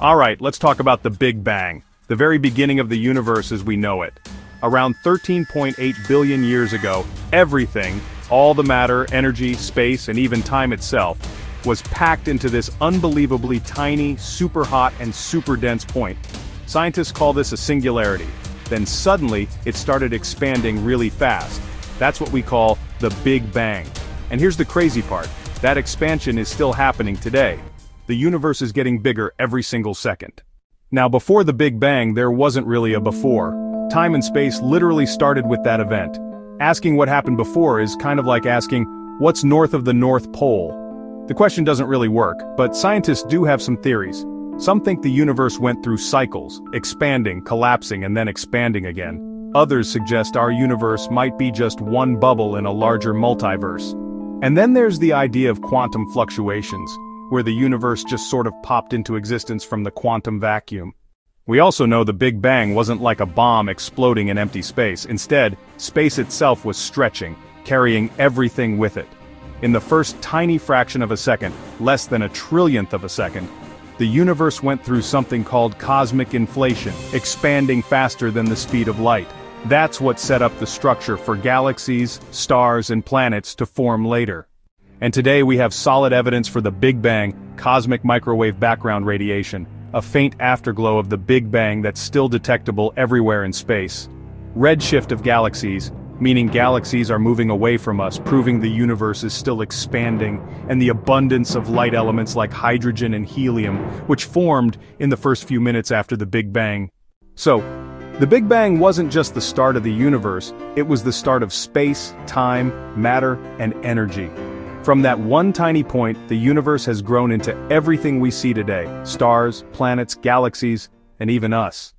Alright, let's talk about the Big Bang, the very beginning of the universe as we know it. Around 13.8 billion years ago, everything, all the matter, energy, space, and even time itself, was packed into this unbelievably tiny, super hot, and super dense point. Scientists call this a singularity. Then suddenly, it started expanding really fast. That's what we call the Big Bang. And here's the crazy part, that expansion is still happening today. The universe is getting bigger every single second. Now before the Big Bang, there wasn't really a before. Time and space literally started with that event. Asking what happened before is kind of like asking, what's north of the North Pole? The question doesn't really work, but scientists do have some theories. Some think the universe went through cycles, expanding, collapsing, and then expanding again. Others suggest our universe might be just one bubble in a larger multiverse. And then there's the idea of quantum fluctuations, where the universe just sort of popped into existence from the quantum vacuum. We also know the Big Bang wasn't like a bomb exploding in empty space. Instead, space itself was stretching, carrying everything with it. In the first tiny fraction of a second, less than a trillionth of a second, the universe went through something called cosmic inflation, expanding faster than the speed of light. That's what set up the structure for galaxies, stars, and planets to form later. And today we have solid evidence for the Big Bang, cosmic microwave background radiation, a faint afterglow of the Big Bang that's still detectable everywhere in space. Redshift of galaxies, meaning galaxies are moving away from us, proving the universe is still expanding, and the abundance of light elements like hydrogen and helium, which formed in the first few minutes after the Big Bang. So, the Big Bang wasn't just the start of the universe, it was the start of space, time, matter, and energy. From that one tiny point, the universe has grown into everything we see today, stars, planets, galaxies, and even us.